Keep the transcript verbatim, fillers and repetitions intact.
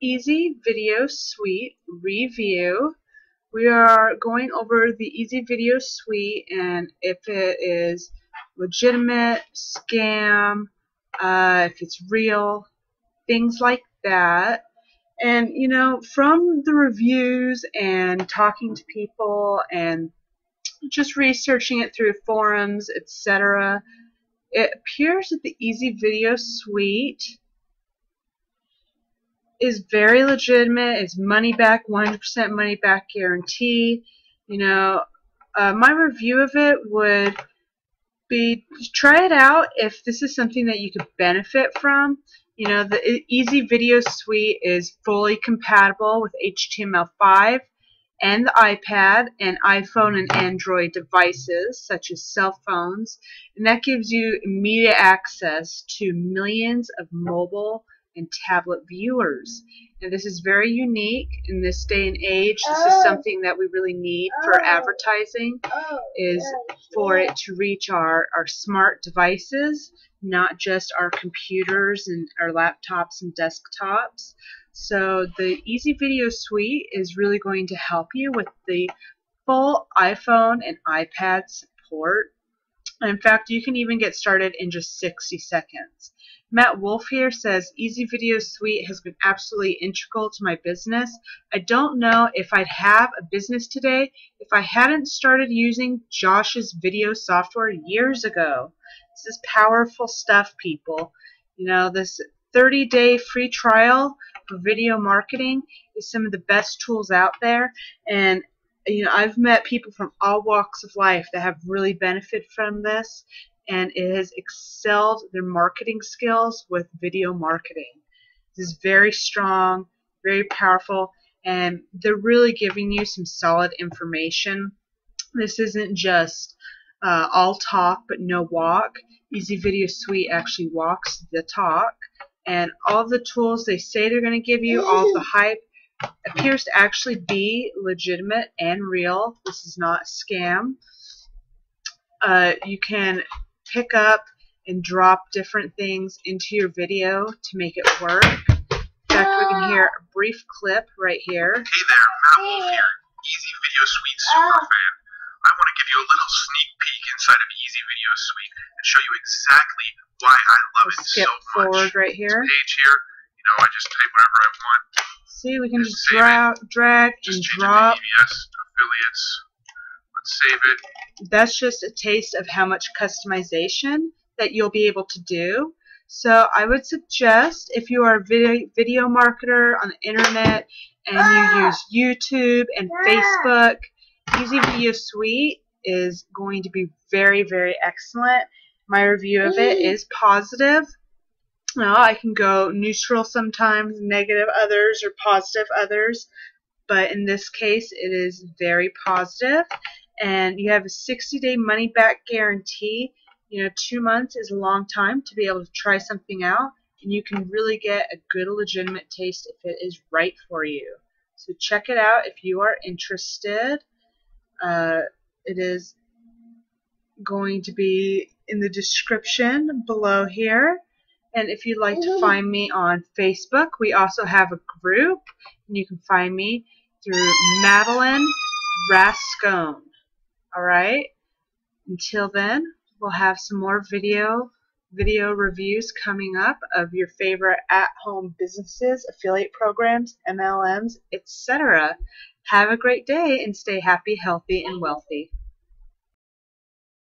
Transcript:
Easy Video Suite review. We are going over the Easy Video Suite and if it is legitimate, scam, uh, if it's real, things like that. And you know, from the reviews and talking to people and just researching it through forums, et cetera, it appears that the Easy Video Suite is very legitimate. It's money back, one hundred percent money back guarantee. You know, uh, my review of it would be try it out if this is something that you could benefit from. You know, the Easy Video Suite is fully compatible with H T M L five and the iPad and iPhone and Android devices such as cell phones, and that gives you immediate access to millions of mobile and tablet viewers. And this is very unique in this day and age. This oh. is something that we really need for oh. advertising, oh. is yeah. for it to reach our, our smart devices, not just our computers and our laptops and desktops. So the Easy Video Suite is really going to help you with the full iPhone and iPad support. And in fact, you can even get started in just sixty seconds. Matt Wolf here says, Easy Video Suite has been absolutely integral to my business. I don't know if I'd have a business today if I hadn't started using Josh's video software years ago. This is powerful stuff, people. You know, this thirty day free trial for video marketing is some of the best tools out there. And you know, I've met people from all walks of life that have really benefited from this, and it has excelled their marketing skills with video marketing. This is very strong, very powerful, and they're really giving you some solid information. This isn't just uh, all talk but no walk. Easy Video Suite actually walks the talk, and all the tools they say they're going to give you, all the hype, appears to actually be legitimate and real. This is not a scam. Uh, you can pick up and drop different things into your video to make it work. In fact, we can hear a brief clip right here. Hey there, Matt Wolf here, Easy Video Suite super fan. I want to give you a little sneak peek inside of Easy Video Suite and show you exactly why I love it so much. Skip forward right here. This page here, you know, I just type whatever I want. See, we can just dra drag and drop. Just change the affiliates. Let's save it. That's just a taste of how much customization that you'll be able to do. So I would suggest if you are a video, video marketer on the internet and ah! you use YouTube and yeah. Facebook, Easy Video Suite is going to be very, very excellent. My review of it is positive. Now I can go neutral sometimes, negative others, or positive others, but in this case it is very positive. And you have a sixty day money back guarantee. You know, two months is a long time to be able to try something out, and you can really get a good legitimate taste if it is right for you. So check it out if you are interested. Uh, it is going to be in the description below here. And if you'd like to find me on Facebook, we also have a group, and you can find me through Madeline Rascone. Alright, until then, we'll have some more video video reviews coming up of your favorite at-home businesses, affiliate programs, M L Ms, et cetera. Have a great day and stay happy, healthy, and wealthy.